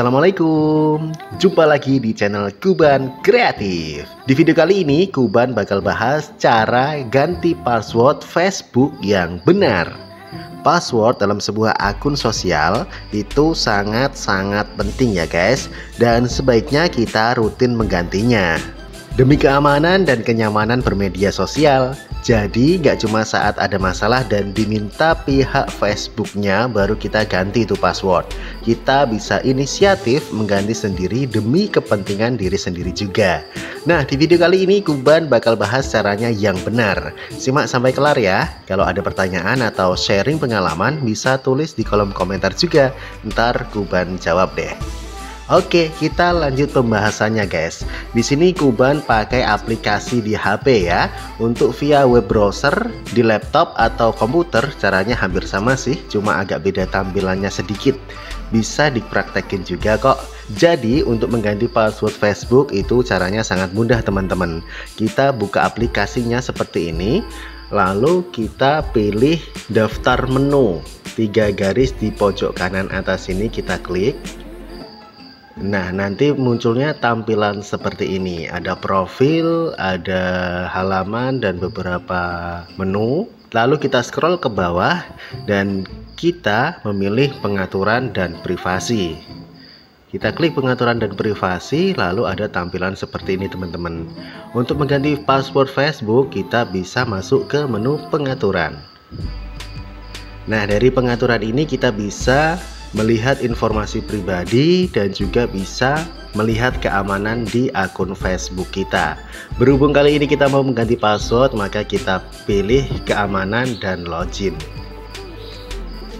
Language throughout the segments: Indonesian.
Assalamualaikum, jumpa lagi di channel Kuban Kreatif. Di video kali ini Kuban bakal bahas cara ganti password Facebook yang benar. Password dalam sebuah akun sosial itu sangat-sangat penting ya guys, dan sebaiknya kita rutin menggantinya demi keamanan dan kenyamanan bermedia sosial. Jadi gak cuma saat ada masalah dan diminta pihak Facebooknya baru kita ganti itu password. Kita bisa inisiatif mengganti sendiri demi kepentingan diri sendiri juga. Nah, di video kali ini Kuban bakal bahas caranya yang benar. Simak sampai kelar ya. Kalau ada pertanyaan atau sharing pengalaman bisa tulis di kolom komentar juga. Ntar Kuban jawab deh. Oke, kita lanjut pembahasannya guys. Di sini Kuban pakai aplikasi di HP ya. Untuk via web browser, di laptop atau komputer caranya hampir sama sih, cuma agak beda tampilannya sedikit. Bisa dipraktekin juga kok. Jadi untuk mengganti password Facebook itu caranya sangat mudah teman-teman. Kita buka aplikasinya seperti ini, lalu kita pilih daftar menu. 3 garis di pojok kanan atas ini kita klik. Nah, nanti munculnya tampilan seperti ini. Ada profil, ada halaman, dan beberapa menu. Lalu kita scroll ke bawah dan kita memilih pengaturan dan privasi. Kita klik pengaturan dan privasi, lalu ada tampilan seperti ini teman-teman. Untuk mengganti password Facebook, kita bisa masuk ke menu pengaturan. Nah, dari pengaturan ini kita bisa melihat informasi pribadi dan juga bisa melihat keamanan di akun Facebook kita. Berhubung kali ini kita mau mengganti password, maka kita pilih keamanan dan login.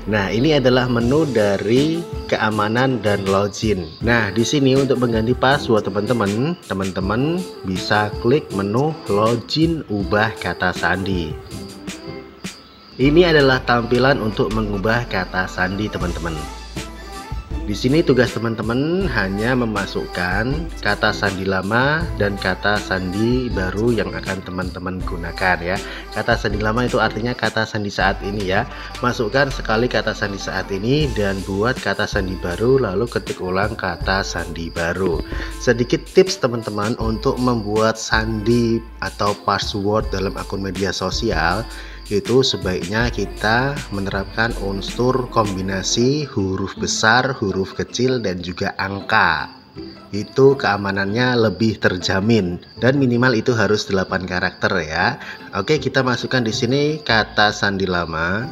Nah, ini adalah menu dari keamanan dan login. Nah, di sini untuk mengganti password teman-teman bisa klik menu login, ubah kata sandi. Ini adalah tampilan untuk mengubah kata sandi teman-teman. Di sini tugas teman-teman hanya memasukkan kata sandi lama dan kata sandi baru yang akan teman-teman gunakan ya. Kata sandi lama itu artinya kata sandi saat ini ya. Masukkan sekali kata sandi saat ini dan buat kata sandi baru, lalu ketik ulang kata sandi baru. Sedikit tips teman-teman untuk membuat sandi atau password dalam akun media sosial, itu sebaiknya kita menerapkan unsur kombinasi huruf besar, huruf kecil, dan juga angka. Itu keamanannya lebih terjamin dan minimal itu harus 8 karakter ya. Oke, kita masukkan di sini kata sandi lama.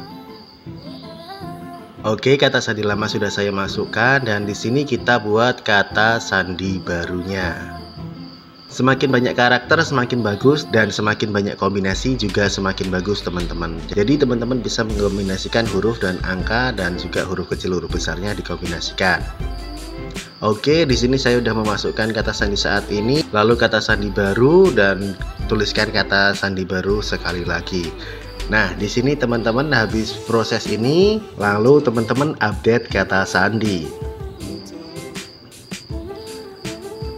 Oke, kata sandi lama sudah saya masukkan dan di sini kita buat kata sandi barunya. Semakin banyak karakter semakin bagus dan semakin banyak kombinasi juga semakin bagus teman-teman. Jadi teman-teman bisa mengombinasikan huruf dan angka dan juga huruf kecil huruf besarnya dikombinasikan. Oke, di sini saya sudah memasukkan kata sandi saat ini, lalu kata sandi baru dan tuliskan kata sandi baru sekali lagi. Nah, di sini teman-teman habis proses ini, lalu teman-teman update kata sandi.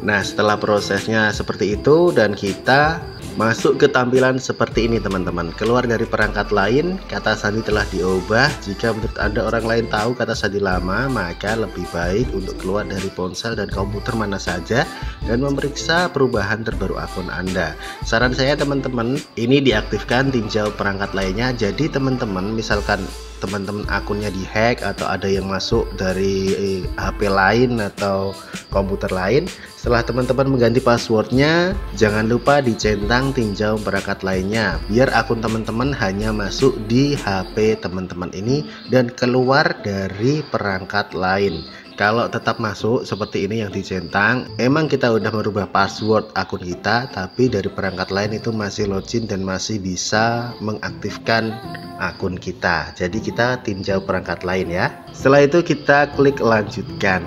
Nah, setelah prosesnya seperti itu dan kita masuk ke tampilan seperti ini teman-teman. Keluar dari perangkat lain, kata sandi telah diubah. Jika menurut Anda orang lain tahu kata sandi lama, maka lebih baik untuk keluar dari ponsel dan komputer mana saja dan memeriksa perubahan terbaru akun Anda. Saran saya teman-teman, ini diaktifkan tinjau perangkat lainnya. Jadi teman-teman, misalkan teman-teman akunnya dihack atau ada yang masuk dari HP lain atau komputer lain, setelah teman-teman mengganti passwordnya, jangan lupa dicentang tinjau perangkat lainnya biar akun teman-teman hanya masuk di HP teman-teman ini dan keluar dari perangkat lain. Kalau tetap masuk seperti ini yang dicentang, emang kita udah merubah password akun kita, tapi dari perangkat lain itu masih login dan masih bisa mengaktifkan akun kita. Jadi kita tinjau perangkat lain ya. Setelah itu kita klik lanjutkan.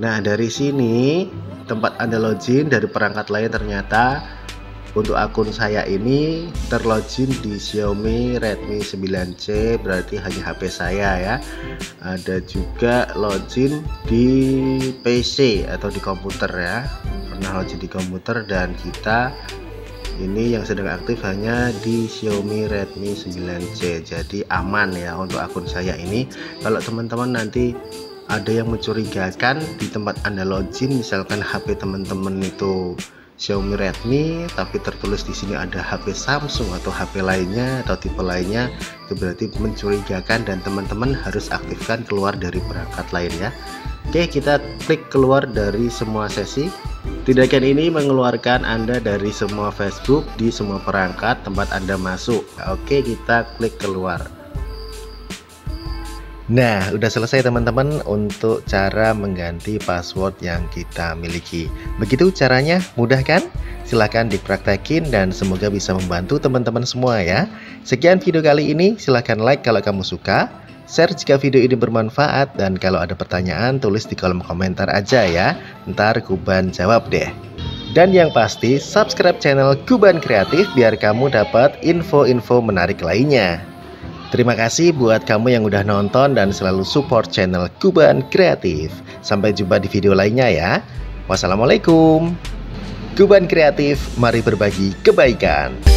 Nah, dari sini tempat Anda login dari perangkat lain, ternyata untuk akun saya ini terlogin di Xiaomi Redmi 9C, berarti hanya HP saya ya. Ada juga login di PC atau di komputer ya. Pernah login di komputer dan kita ini yang sedang aktif hanya di Xiaomi Redmi 9C. Jadi aman ya untuk akun saya ini. Kalau teman-teman nanti ada yang mencurigakan di tempat Anda login, misalkan HP teman-teman itu Xiaomi Redmi tapi tertulis di sini ada HP Samsung atau HP lainnya atau tipe lainnya, itu berarti mencurigakan dan teman-teman harus aktifkan keluar dari perangkat lain ya. Oke, kita klik keluar dari semua sesi. Tindakan ini mengeluarkan Anda dari semua Facebook di semua perangkat tempat Anda masuk. Oke, kita klik keluar. Nah, udah selesai teman-teman untuk cara mengganti password yang kita miliki. Begitu caranya, mudah kan? Silahkan dipraktekin dan semoga bisa membantu teman-teman semua ya. Sekian video kali ini, silahkan like kalau kamu suka, share jika video ini bermanfaat, dan kalau ada pertanyaan tulis di kolom komentar aja ya. Ntar Kuban jawab deh. Dan yang pasti, subscribe channel Kuban Kreatif biar kamu dapat info-info menarik lainnya. Terima kasih buat kamu yang udah nonton dan selalu support channel Kuban Kreatif. Sampai jumpa di video lainnya ya. Wassalamualaikum. Kuban Kreatif, mari berbagi kebaikan.